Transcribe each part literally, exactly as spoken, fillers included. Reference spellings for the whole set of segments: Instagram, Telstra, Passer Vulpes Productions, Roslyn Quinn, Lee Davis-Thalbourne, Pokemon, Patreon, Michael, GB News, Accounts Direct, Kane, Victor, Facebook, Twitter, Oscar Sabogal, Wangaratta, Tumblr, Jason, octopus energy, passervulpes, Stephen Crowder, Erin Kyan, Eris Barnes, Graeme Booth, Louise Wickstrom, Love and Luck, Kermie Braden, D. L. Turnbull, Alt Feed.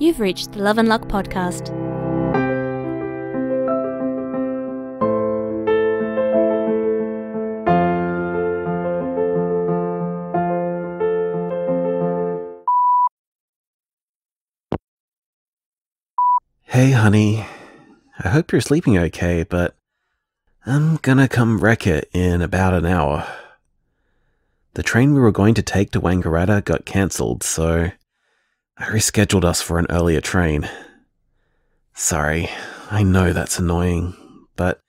You've reached the Love and Luck podcast. Hey honey, I hope you're sleeping okay, but I'm gonna come wreck it in about an hour. The train we were going to take to Wangaratta got cancelled, so I rescheduled us for an earlier train. Sorry, I know that's annoying, but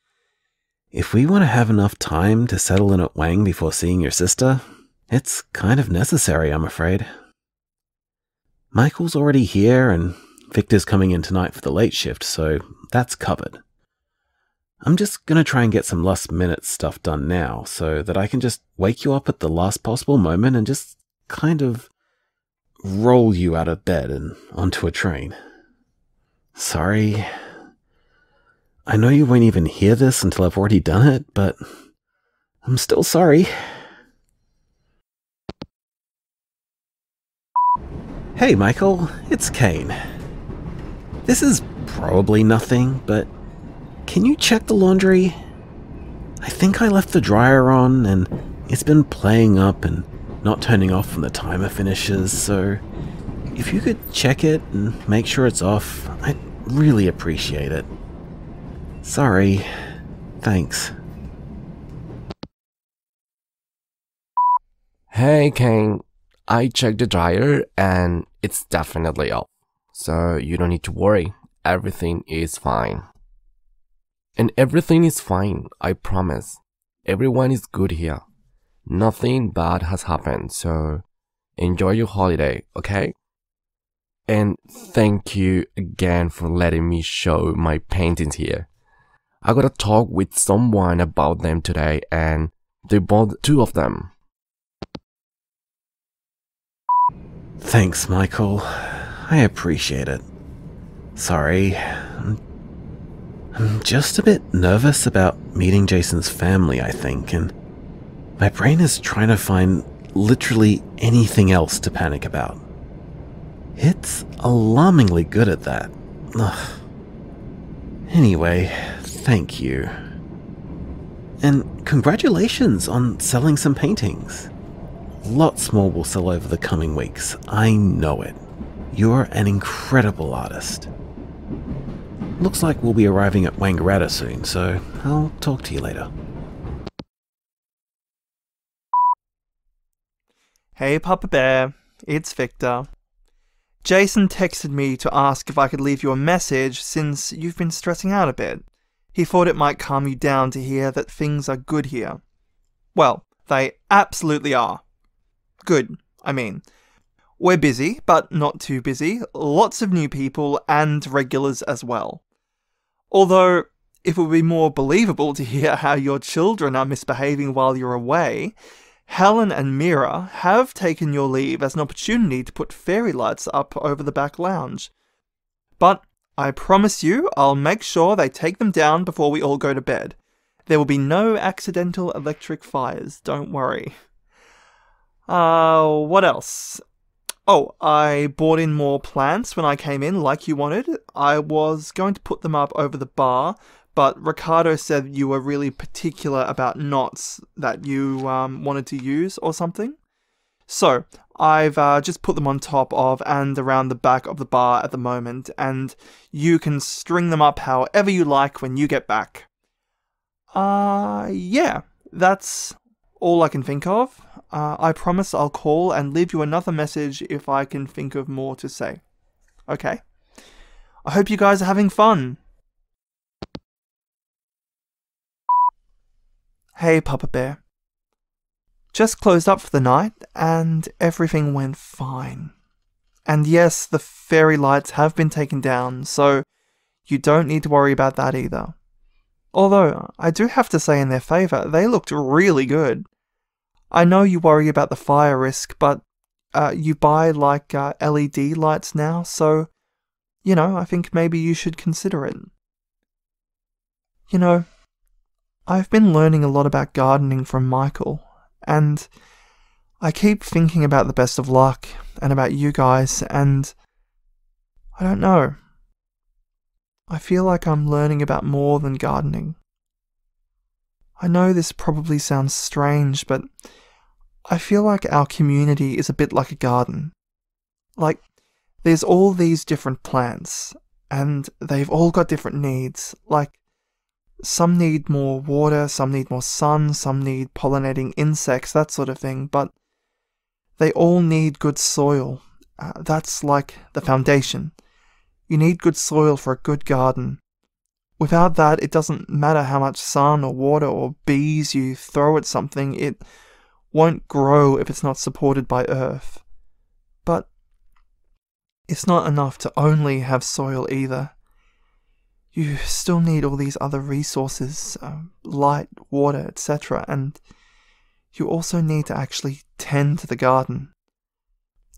if we want to have enough time to settle in at Wang before seeing your sister, it's kind of necessary, I'm afraid. Michael's already here and Victor's coming in tonight for the late shift, so that's covered. I'm just going to try and get some last-minute stuff done now, so that I can just wake you up at the last possible moment and just kind of roll you out of bed and onto a train. Sorry. I know you won't even hear this until I've already done it, but I'm still sorry. Hey, Michael. It's Kane. This is probably nothing, but can you check the laundry? I think I left the dryer on and it's been playing up and not turning off when the timer finishes, so if you could check it and make sure it's off, I'd really appreciate it. Sorry. Thanks. Hey Kane, I checked the dryer and it's definitely off. So you don't need to worry, everything is fine. And everything is fine, I promise. Everyone is good here. Nothing bad has happened, so enjoy your holiday, okay? And thank you again for letting me show my paintings here. I gotta talk with someone about them today and they bought two of them. Thanks, Michael. I appreciate it. Sorry, I'm just a bit nervous about meeting Jason's family, I think, and my brain is trying to find literally anything else to panic about. It's alarmingly good at that. Ugh. Anyway, thank you. And congratulations on selling some paintings. Lots more will sell over the coming weeks, I know it. You're an incredible artist. Looks like we'll be arriving at Wangaratta soon, so I'll talk to you later. Hey Papa Bear, it's Victor. Jason texted me to ask if I could leave you a message since you've been stressing out a bit. He thought it might calm you down to hear that things are good here. Well, they absolutely are. Good, I mean. We're busy, but not too busy, lots of new people and regulars as well. Although, it would be more believable to hear how your children are misbehaving while you're away, Helen and Mira have taken your leave as an opportunity to put fairy lights up over the back lounge. But I promise you, I'll make sure they take them down before we all go to bed. There will be no accidental electric fires, don't worry. Uh, what else? Oh, I bought in more plants when I came in, like you wanted. I was going to put them up over the bar, but Ricardo said you were really particular about knots that you um, wanted to use or something. So, I've uh, just put them on top of and around the back of the bar at the moment, and you can string them up however you like when you get back. Uh, yeah, that's all I can think of. Uh, I promise I'll call and leave you another message if I can think of more to say. Okay? I hope you guys are having fun. Hey, Papa Bear. Just closed up for the night and everything went fine. And yes, the fairy lights have been taken down, so you don't need to worry about that either. Although, I do have to say in their favour, they looked really good. I know you worry about the fire risk, but uh, you buy, like, uh, L E D lights now, so, you know, I think maybe you should consider it. You know, I've been learning a lot about gardening from Michael, and I keep thinking about the best of luck, and about you guys, and I don't know. I feel like I'm learning about more than gardening. I know this probably sounds strange, but I feel like our community is a bit like a garden. Like, there's all these different plants, and they've all got different needs. Like, some need more water, some need more sun, some need pollinating insects, that sort of thing, but they all need good soil. Uh, that's like the foundation. You need good soil for a good garden. Without that, it doesn't matter how much sun or water or bees you throw at something, it won't grow if it's not supported by earth. But it's not enough to only have soil either. You still need all these other resources, um, light, water, et cetera, and you also need to actually tend to the garden.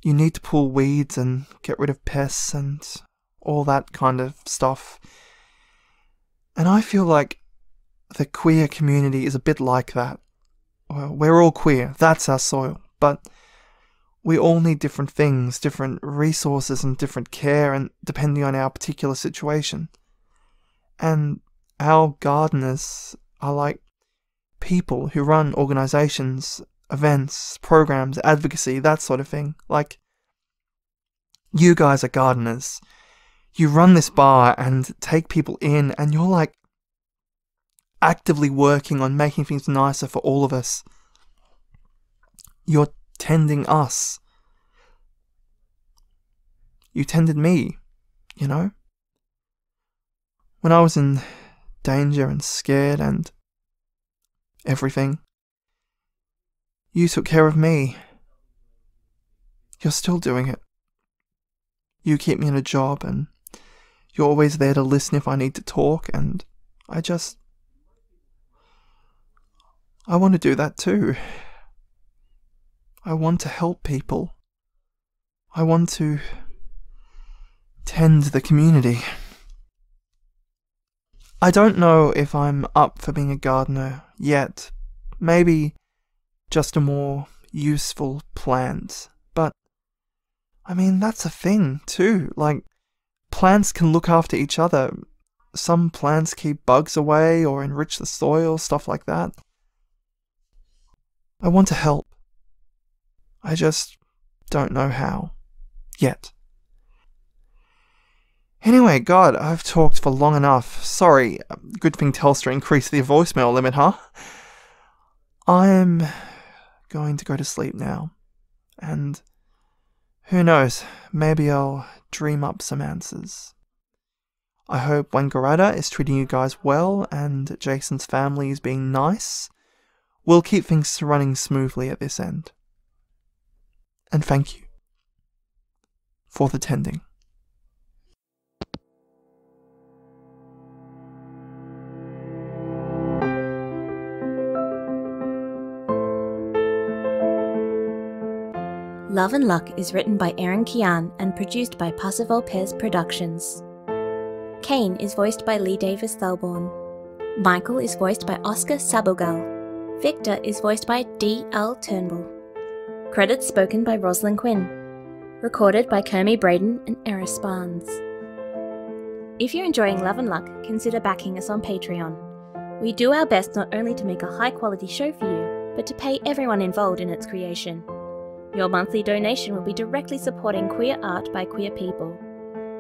You need to pull weeds and get rid of pests and all that kind of stuff. And I feel like the queer community is a bit like that. Well, we're all queer, that's our soil, but we all need different things, different resources and different care, and depending on our particular situation. And our gardeners are like people who run organisations, events, programs, advocacy, that sort of thing. Like, you guys are gardeners. You run this bar and take people in, and you're like actively working on making things nicer for all of us. You're tending us. You tended me, you know? When I was in danger and scared and everything, you took care of me. You're still doing it. You keep me in a job, and you're always there to listen if I need to talk, and I just... I want to do that too. I want to help people. I want to tend the community. I don't know if I'm up for being a gardener yet. Maybe just a more useful plant. But, I mean, that's a thing too. Like, plants can look after each other. Some plants keep bugs away or enrich the soil, stuff like that. I want to help. I just don't know how. Yet. Anyway, God, I've talked for long enough. Sorry, good thing Telstra increased the voicemail limit, huh? I'm going to go to sleep now. And who knows, maybe I'll dream up some answers. I hope Wangaratta is treating you guys well and Jason's family is being nice. We'll keep things running smoothly at this end. And thank you for attending. Love and Luck is written by Erin Kyan and produced by Passer Vulpes Productions. Kane is voiced by Lee Davis-Thalbourne. Michael is voiced by Oscar Sabogal. Victor is voiced by D. L. Turnbull. Credits spoken by Roslyn Quinn. Recorded by Kermie Braden and Eris Barnes. If you're enjoying Love and Luck, consider backing us on Patreon. We do our best not only to make a high-quality show for you, but to pay everyone involved in its creation. Your monthly donation will be directly supporting queer art by queer people.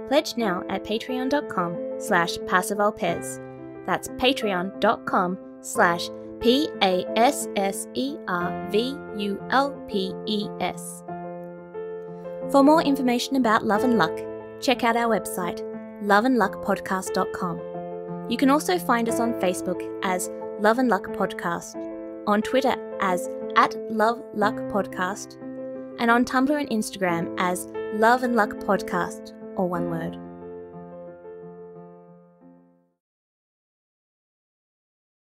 Pledge now at patreon.com slash Passer Vulpes. That's patreon.com slash P A S S E R V U L P E S. For more information about Love and Luck, check out our website, love and luck podcast dot com. You can also find us on Facebook as Love and Luck Podcast, on Twitter as at Love Luck Podcast, and on Tumblr and Instagram as Love and Luck Podcast, all one word.